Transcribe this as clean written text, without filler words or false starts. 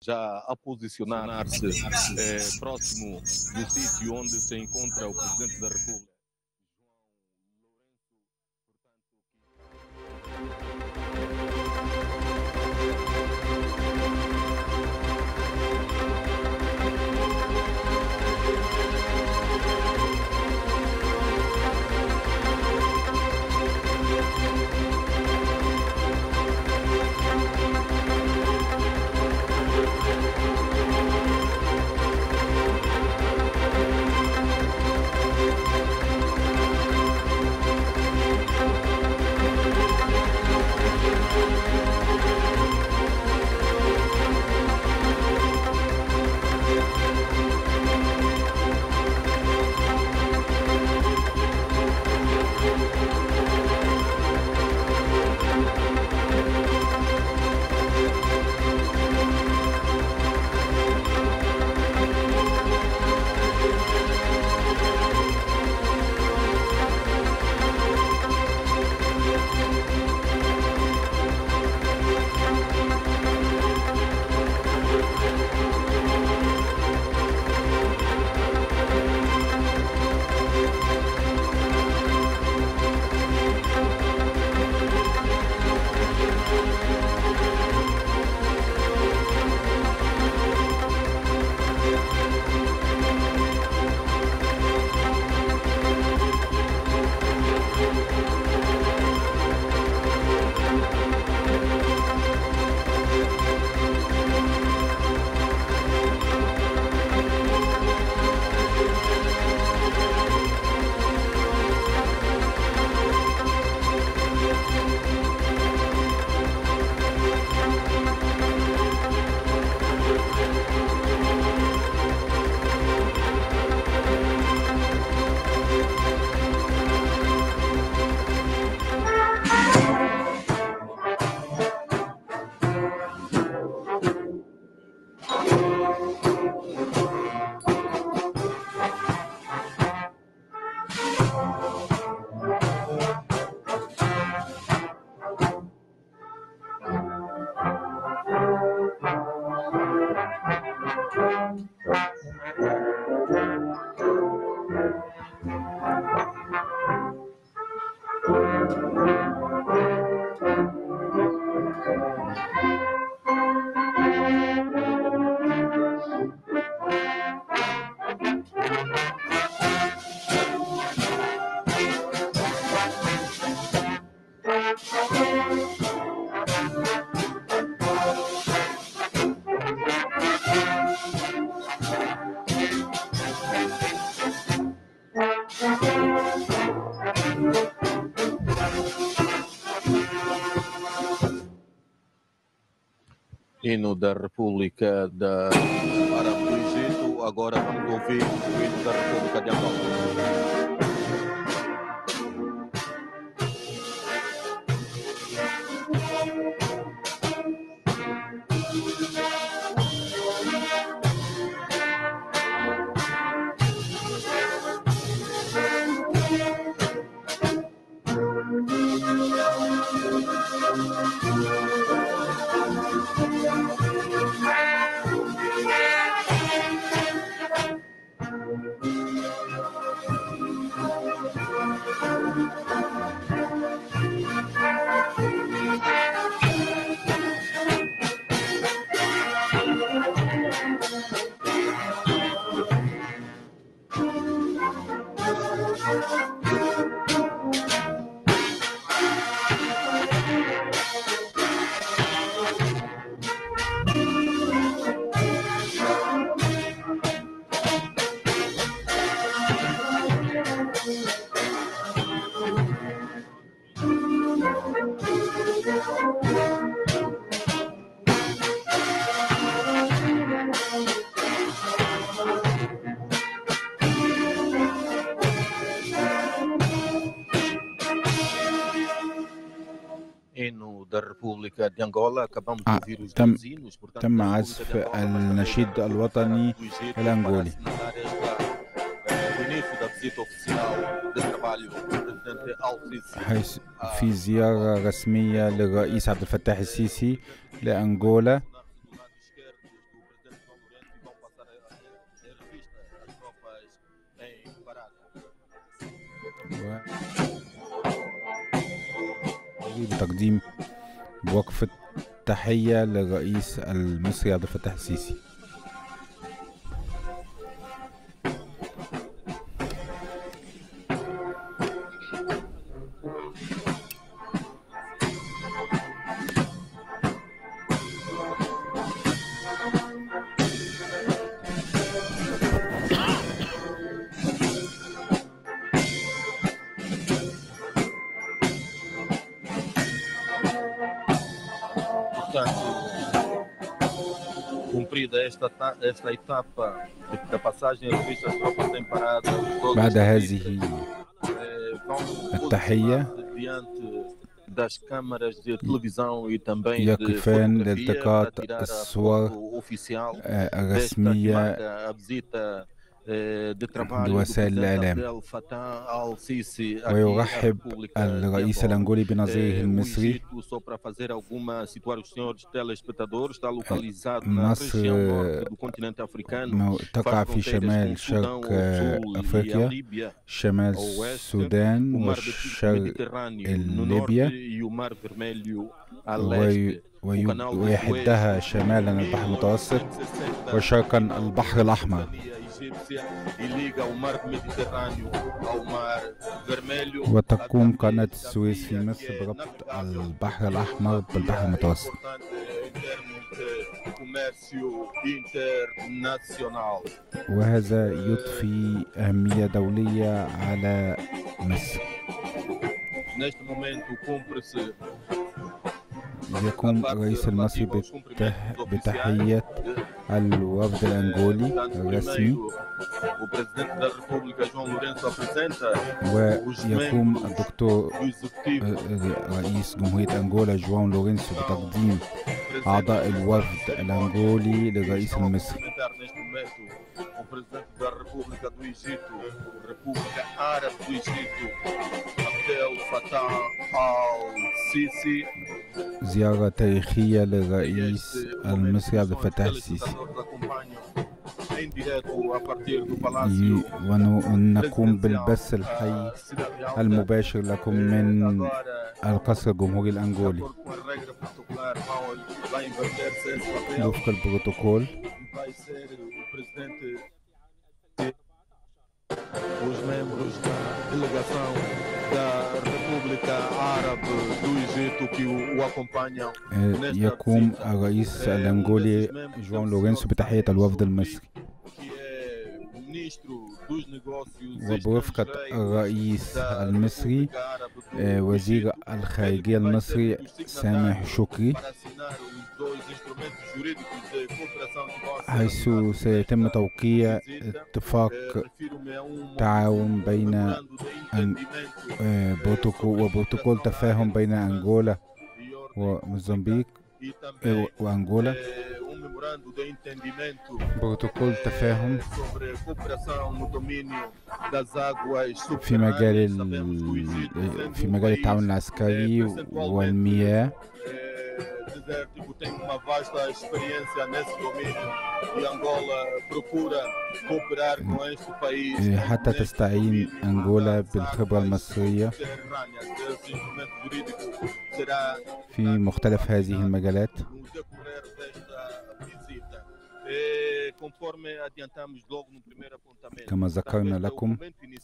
já a posicionar-se próximo do sítio onde se encontra o Presidente da República. Hino da República da Árabe do Egito. Agora vamos ouvir o hino da República de Angola. تم عزف النشيد الوطني الأنغولي. حيث في زيارة رسمية للرئيس عبد الفتاح السيسي لأنغولا بتقديم بوقفة تحية للرئيس المصري عبد الفتاح السيسي. Esta etapa da passagem eu fiz as próprias temporadas بعد هذه التحية يقفان لالتقاط الصور الرسمية لوسائل الإعلام. ويرحب الرئيس الأنغولي بنظيره المصري. مصر تقع في شمال شرق أفريقيا، شمال السودان وشرق ليبيا، ويحدها شمالا البحر المتوسط وشرقا البحر الأحمر. وتقوم قناة السويس في مصر بربط البحر الأحمر بالبحر المتوسط. وهذا يضفي أهمية دولية على مصر. يقوم الرئيس المصري بتحية الوفد الأنغولي الرسمي، ويقوم الدكتور رئيس جمهورية أنغولا جواو لورينسو بتقديم أعضاء الوفد الأنغولي للرئيس المصري. زيارة تاريخية للرئيس المصري عبد الفتاح السيسي. ونقوم بالبث الحي المباشر لكم من القصر الجمهوري الأنغولي وفق البروتوكول. يقوم الرئيس الأنغولي جواو لورينسو بتحية الوفد المصري. وبرفقة الرئيس المصري وزير الخارجية المصري سامح شكري، حيث سيتم توقيع اتفاق تعاون بين وبروتوكول تفاهم بين أنغولا وموزمبيق وأنغولا، بروتوكول تفاهم في مجال التعاون العسكري والمياه. حتى تستعين أنغولا بالخبرة المصرية في مختلف هذه المجالات. كما ذكرنا لكم